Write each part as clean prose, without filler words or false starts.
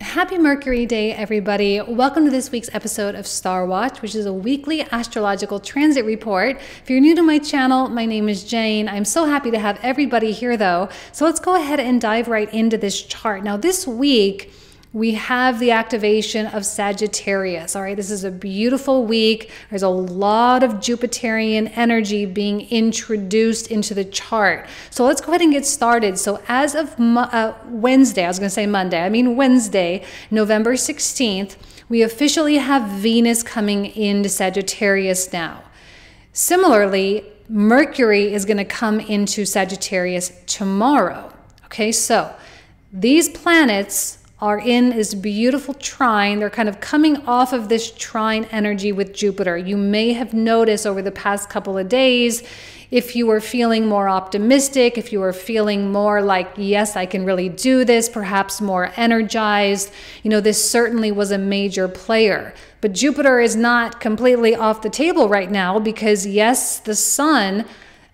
Happy Mercury Day, everybody. Welcome to this week's episode of Star Watch, which is a weekly astrological transit report. If you're new to my channel, my name is Jane. I'm so happy to have everybody here, though. So let's go ahead and dive right into this chart. Now, this week, we have the activation of Sagittarius. All right, this is a beautiful week. There's a lot of Jupiterian energy being introduced into the chart. So let's go ahead and get started. So as of Wednesday, November 16th, we officially have Venus coming into Sagittarius now. Similarly, Mercury is going to come into Sagittarius tomorrow. Okay, so these planets are in this beautiful trine. They're kind of coming off of this trine energy with Jupiter. You may have noticed over the past couple of days, if you were feeling more optimistic, if you were feeling more like, yes, I can really do this, perhaps more energized, you know, this certainly was a major player. But Jupiter is not completely off the table right now because, yes, the sun,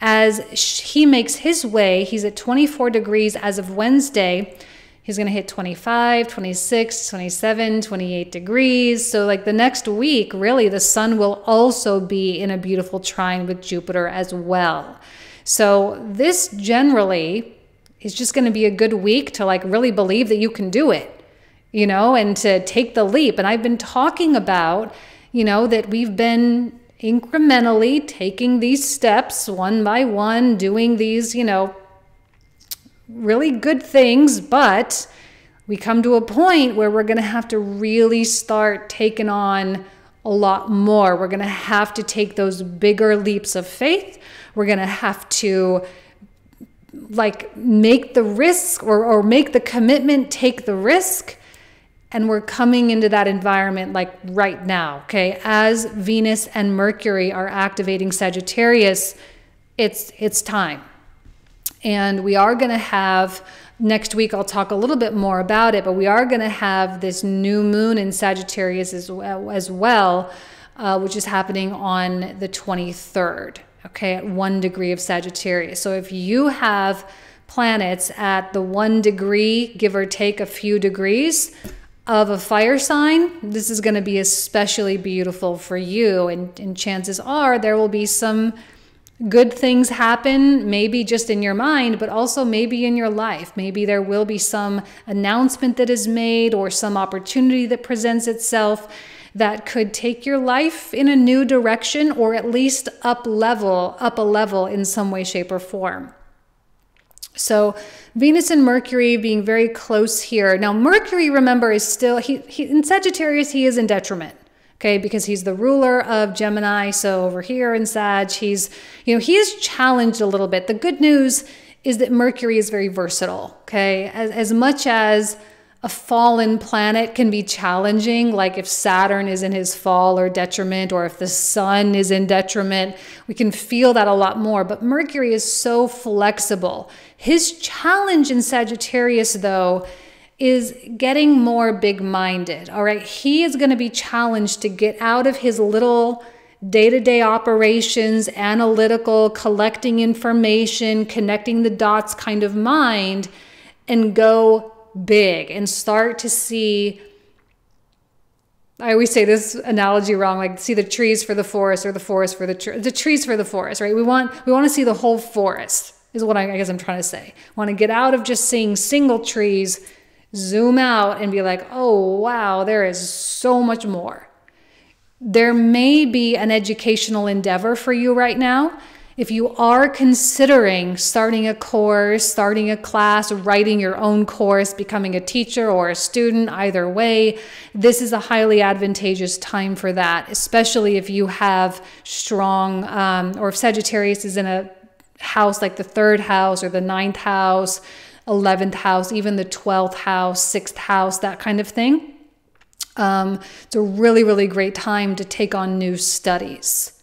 as he makes his way, he's at 24 degrees as of Wednesday. He's going to hit 25, 26, 27, 28 degrees. So like the next week, really, the sun will also be in a beautiful trine with Jupiter as well. So this generally is just going to be a good week to like really believe that you can do it, you know, and to take the leap. And I've been talking about, you know, that we've been incrementally taking these steps one by one, doing these, you know, really good things, but we come to a point where we're going to have to really start taking on a lot more. We're going to have to take those bigger leaps of faith. We're going to have to like make the risk or make the commitment, take the risk. And we're coming into that environment like right now, okay? As Venus and Mercury are activating Sagittarius, it's time. And we are going to have, next week I'll talk a little bit more about it, but we are going to have this new moon in Sagittarius as well, which is happening on the 23rd, okay, at 1 degree of Sagittarius. So if you have planets at the 1 degree, give or take a few degrees, of a fire sign, this is going to be especially beautiful for you. And chances are there will be some good things happen, maybe just in your mind, but also maybe in your life. Maybe there will be some announcement that is made or some opportunity that presents itself that could take your life in a new direction or at least up a level in some way, shape, or form. So Venus and Mercury being very close here. Now Mercury, remember, is still, in Sagittarius, he is in detriment. Okay, because he's the ruler of Gemini. So over here in Sag, he's, you know, he is challenged a little bit. The good news is that Mercury is very versatile. Okay, as much as a fallen planet can be challenging, like if Saturn is in his fall or detriment, or if the sun is in detriment, we can feel that a lot more. But Mercury is so flexible. His challenge in Sagittarius, though, is getting more big-minded, all right? He is going to be challenged to get out of his little day-to-day operations, analytical, collecting information, connecting the dots kind of mind, and go big and start to see, I always say this analogy wrong, like see the trees for the forest or the forest for the trees for the forest, right? We want to see the whole forest is what I guess I'm trying to say. Want to get out of just seeing single trees, zoom out and be like, oh, wow, there is so much more. There may be an educational endeavor for you right now. If you are considering starting a course, starting a class, writing your own course, becoming a teacher or a student, either way, this is a highly advantageous time for that, especially if you have strong, or if Sagittarius is in a house like the 3rd house or the 9th house, 11th house, even the 12th house, 6th house, that kind of thing. It's a really, really great time to take on new studies.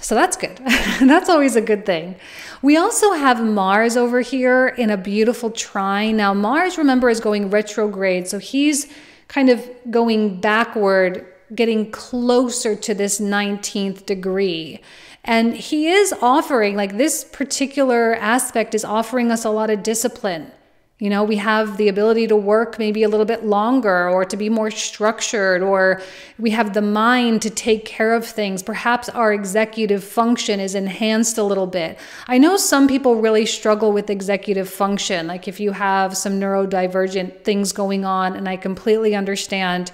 So that's good. That's always a good thing. We also have Mars over here in a beautiful trine. Now Mars, remember, is going retrograde. So he's kind of going backward, getting closer to this 19th degree. And he is offering, like, this particular aspect is offering us a lot of discipline. You know, we have the ability to work maybe a little bit longer, or to be more structured, or we have the mind to take care of things. Perhaps our executive function is enhanced a little bit. I know some people really struggle with executive function, like if you have some neurodivergent things going on, and I completely understand.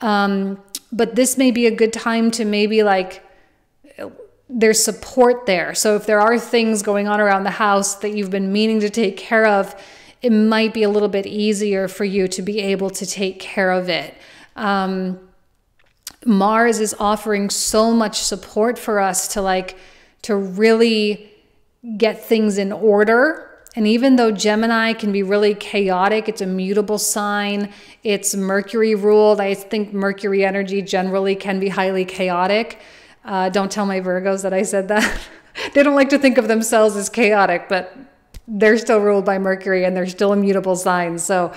But this may be a good time to maybe, like, there's support there. So if there are things going on around the house that you've been meaning to take care of, it might be a little bit easier for you to be able to take care of it. Mars is offering so much support for us to, like, to really get things in order. And even though Gemini can be really chaotic, it's a mutable sign, it's Mercury ruled. I think Mercury energy generally can be highly chaotic. Don't tell my Virgos that I said that. They don't like to think of themselves as chaotic, but they're still ruled by Mercury and they're still immutable signs. So,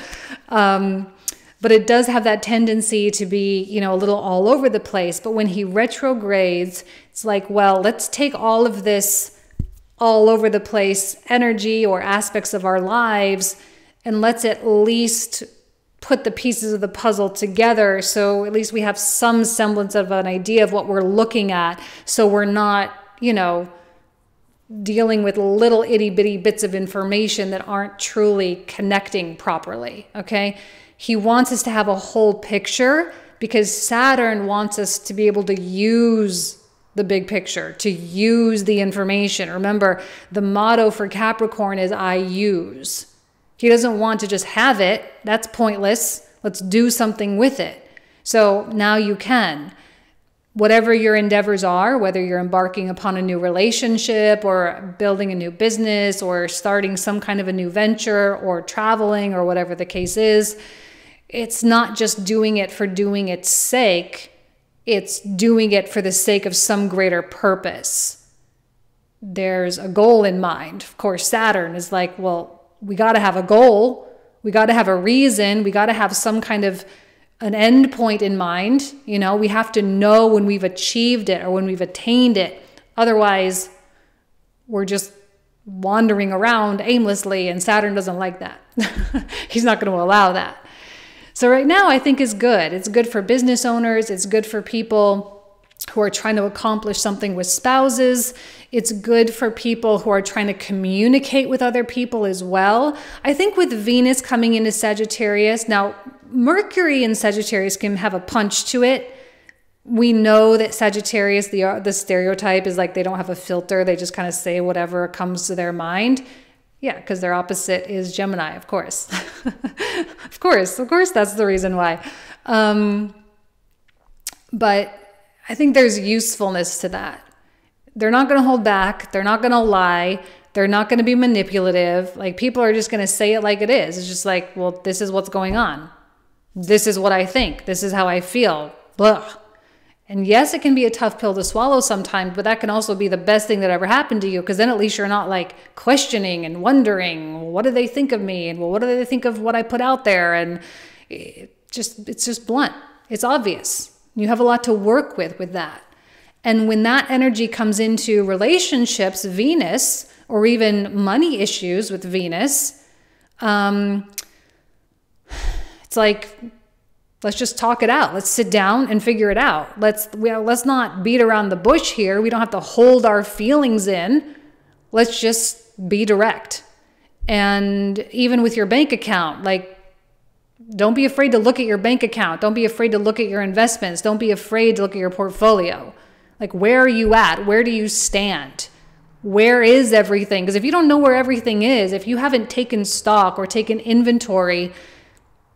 but it does have that tendency to be, you know, a little all over the place. But when he retrogrades, it's like, well, let's take all of this all over the place energy or aspects of our lives, and let's at least put the pieces of the puzzle together. So at least we have some semblance of an idea of what we're looking at. So we're not, you know, dealing with little itty bitty bits of information that aren't truly connecting properly. Okay. He wants us to have a whole picture, because Saturn wants us to be able to use the big picture, to use the information. Remember, the motto for Capricorn is I use. He doesn't want to just have it. That's pointless. Let's do something with it. So now you can. Whatever your endeavors are, whether you're embarking upon a new relationship or building a new business or starting some kind of a new venture or traveling or whatever the case is, it's not just doing it for doing its sake. It's doing it for the sake of some greater purpose. There's a goal in mind. Of course, Saturn is like, well, we got to have a goal. We got to have a reason. We got to have some kind of an end point in mind. You know, we have to know when we've achieved it or when we've attained it. Otherwise, we're just wandering around aimlessly, and Saturn doesn't like that. He's not going to allow that. So right now, I think is good. It's good for business owners. It's good for people who are trying to accomplish something with spouses. It's good for people who are trying to communicate with other people as well. I think with Venus coming into Sagittarius, now Mercury in Sagittarius can have a punch to it. We know that Sagittarius, the stereotype is like they don't have a filter. They just kind of say whatever comes to their mind. Yeah, because their opposite is Gemini, of course. Of course, that's the reason why. But I think there's usefulness to that. They're not going to hold back. They're not going to lie. They're not going to be manipulative. Like, people are just going to say it like it is. It's just like, well, this is what's going on. This is what I think. This is how I feel. Blah. And yes, it can be a tough pill to swallow sometimes, but that can also be the best thing that ever happened to you, because then at least you're not, like, questioning and wondering, well, what do they think of me? And, well, what do they think of what I put out there? And it's just blunt. It's obvious. You have a lot to work with that. And when that energy comes into relationships, Venus, or even money issues with Venus, it's like, let's just talk it out. Let's sit down and figure it out. Let's not beat around the bush here. We don't have to hold our feelings in. Let's just be direct. And even with your bank account, like, don't be afraid to look at your bank account. Don't be afraid to look at your investments. Don't be afraid to look at your portfolio. Like, where are you at? Where do you stand? Where is everything? Because if you don't know where everything is, if you haven't taken stock or taken inventory,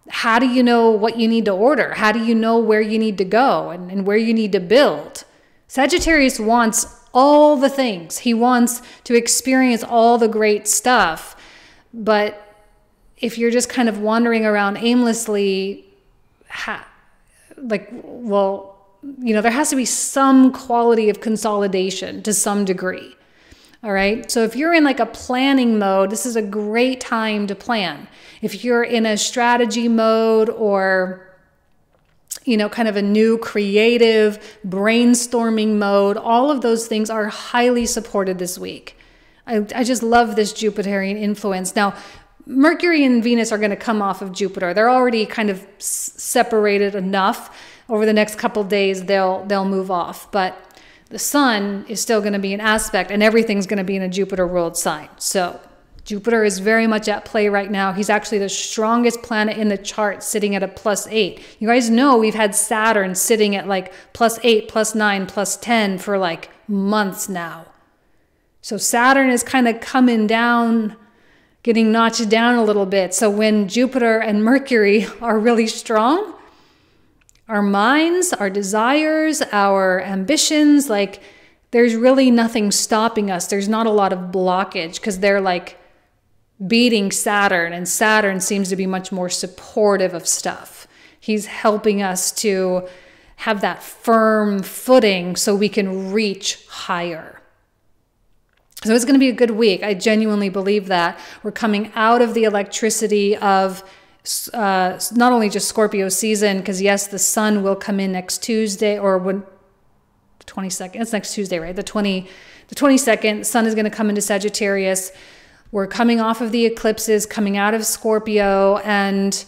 how do you know what you need to order? How do you know where you need to go and where you need to build? Sagittarius wants all the things. He wants to experience all the great stuff. But if you're just kind of wandering around aimlessly, like, well, you know, there has to be some quality of consolidation to some degree. All right. So if you're in, like, a planning mode, this is a great time to plan. If you're in a strategy mode or you know, kind of a new creative brainstorming mode. All of those things are highly supported this week. I just love this Jupiterian influence. Now, Mercury and Venus are going to come off of Jupiter. They're already kind of separated enough. Over the next couple of days, they'll move off. But the sun is still going to be an aspect, and everything's going to be in a Jupiter ruled sign. So Jupiter is very much at play right now. He's actually the strongest planet in the chart, sitting at a +8. You guys know we've had Saturn sitting at like +8, +9, +10 for like months now. So Saturn is kind of coming down, getting notched down a little bit. So when Jupiter and Mercury are really strong, our minds, our desires, our ambitions, like there's really nothing stopping us. There's not a lot of blockage because they're like beating Saturn, and Saturn seems to be much more supportive of stuff. He's helping us to have that firm footing so we can reach higher. So it's going to be a good week. I genuinely believe that. We're coming out of the electricity of not only just Scorpio season, because yes, the sun will come in next Tuesday, or when 22nd, it's next Tuesday, right? The 22nd, sun is going to come into Sagittarius. We're coming off of the eclipses, coming out of Scorpio, and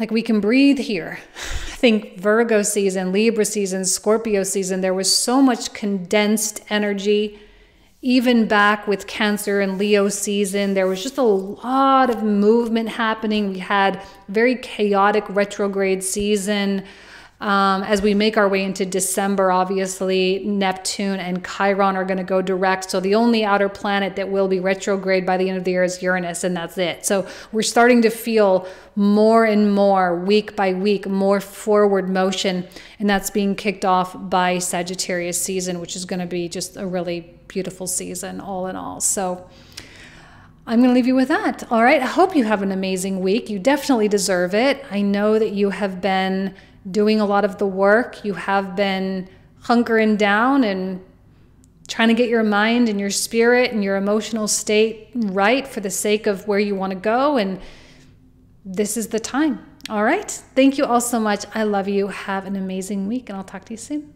like we can breathe here. I think Virgo season, Libra season, Scorpio season, there was so much condensed energy. Even back with Cancer and Leo season, there was just a lot of movement happening. We had very chaotic retrograde season. As we make our way into December, obviously, Neptune and Chiron are going to go direct. So the only outer planet that will be retrograde by the end of the year is Uranus, and that's it. So we're starting to feel more and more, week by week, more forward motion. And that's being kicked off by Sagittarius season, which is going to be just a really beautiful season all in all. So I'm going to leave you with that. All right. I hope you have an amazing week. You definitely deserve it. I know that you have been doing a lot of the work. You have been hunkering down and trying to get your mind and your spirit and your emotional state right for the sake of where you want to go. And this is the time. All right. Thank you all so much. I love you. Have an amazing week, and I'll talk to you soon.